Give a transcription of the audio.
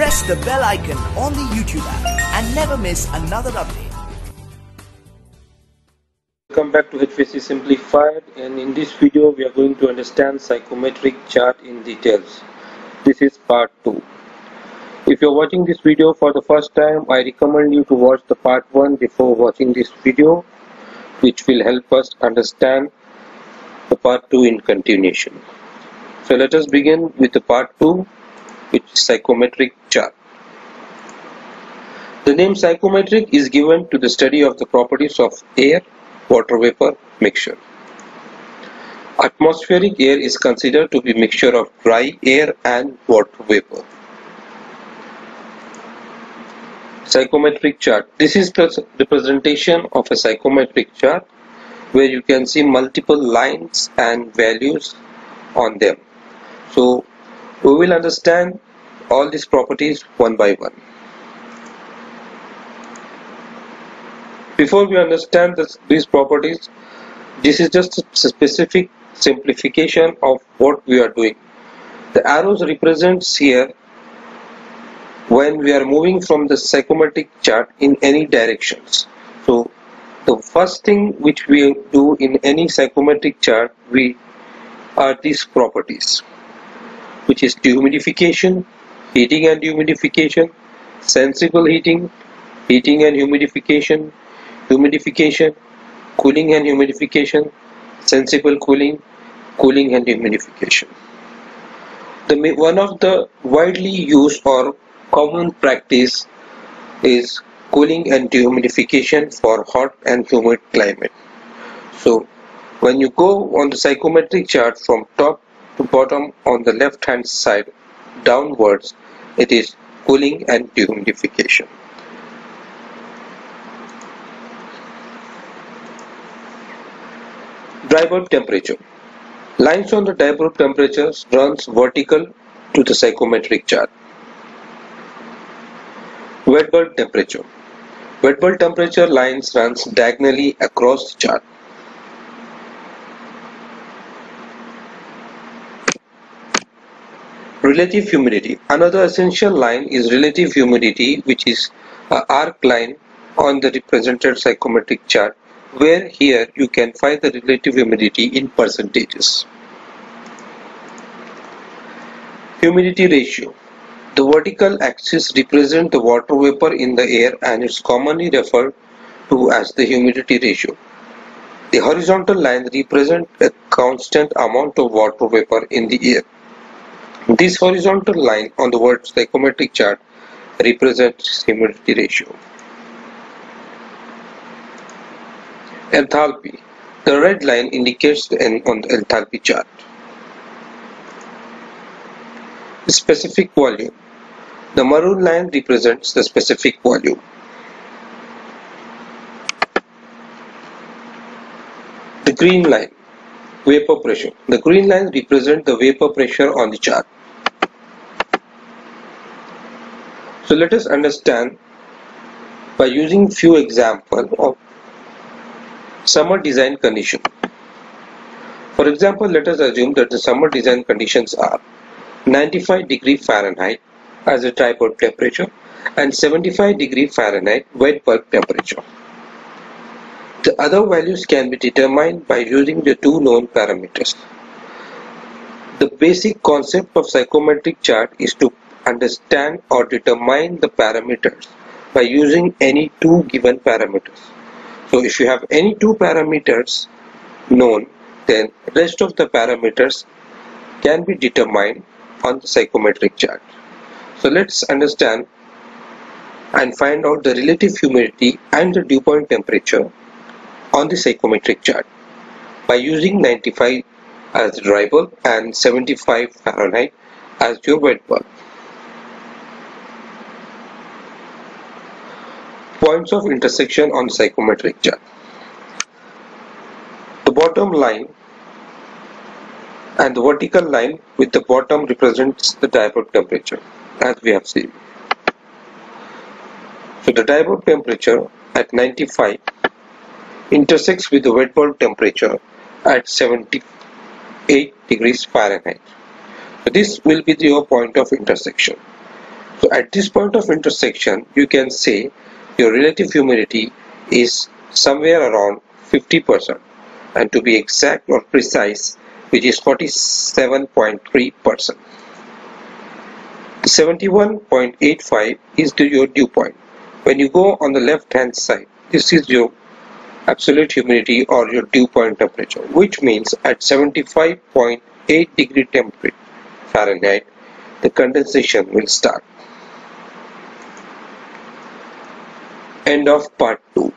press the bell icon on the YouTube app and never miss another update. Welcome back to HVAC Simplified, and in this video we are going to understand psychrometric chart in details. This is part 2. If you are watching this video for the first time, I recommend you to watch the part 1 before watching this video, which will help us understand the part 2 in continuation. So let us begin with the part 2, which is psychrometric chart. The name psychrometric is given to the study of the properties of air, water vapor mixture. Atmospheric air is considered to be mixture of dry air and water vapor. Psychrometric chart. This is the representation of a psychrometric chart where you can see multiple lines and values on them. So we will understand all these properties one by one. Before we understand these properties, this is just a specific simplification of what we are doing. The arrows represents here when we are moving from the psychrometric chart in any directions. So the first thing which we do in any psychrometric chart are these properties, which is dehumidification, heating and humidification, sensible heating, heating and humidification, humidification, cooling and humidification, sensible cooling, cooling and humidification. One of the widely used or common practice is cooling and dehumidification for hot and humid climate. So when you go on the psychrometric chart from top to bottom on the left hand side downwards, it is cooling and dehumidification. Dry bulb temperature. Lines on the dry bulb temperature runs vertical to the psychrometric chart. Wet bulb temperature. Wet bulb temperature lines runs diagonally across the chart. Relative humidity. Another essential line is relative humidity, which is an arc line on the represented psychrometric chart, where here you can find the relative humidity in percentages. Humidity ratio. The vertical axis represents the water vapor in the air and is commonly referred to as the humidity ratio. The horizontal line represents a constant amount of water vapor in the air. This horizontal line on the psychrometric chart represents humidity ratio. Enthalpy. The red line indicates the end on the enthalpy chart. Specific volume. The maroon line represents the specific volume. The green line. Vapor pressure. The green line represents the vapor pressure on the chart. So let us understand by using few examples of summer design condition. For example, let us assume that the summer design conditions are 95°F as a dry bulb temperature and 75°F wet bulb temperature. The other values can be determined by using the two known parameters. The basic concept of psychrometric chart is to understand or determine the parameters by using any two given parameters. So if you have any two parameters known, then rest of the parameters can be determined on the psychrometric chart. So let's understand and find out the relative humidity and the dew point temperature on the psychrometric chart by using 95 as the dry bulb and 75°F as your wet bulb. Points of intersection on the psychrometric chart. The bottom line and the vertical line with the bottom represents the dry bulb temperature, as we have seen. So the dry bulb temperature at 95 intersects with the wet bulb temperature at 78°F. So this will be your point of intersection. So at this point of intersection, you can say your relative humidity is somewhere around 50%, and to be exact or precise, which is 47.3%. 71.85 is your dew point. When you go on the left hand side, this is your absolute humidity or your dew point temperature, which means at 75.8 degree temperature Fahrenheit, the condensation will start. End of part 2.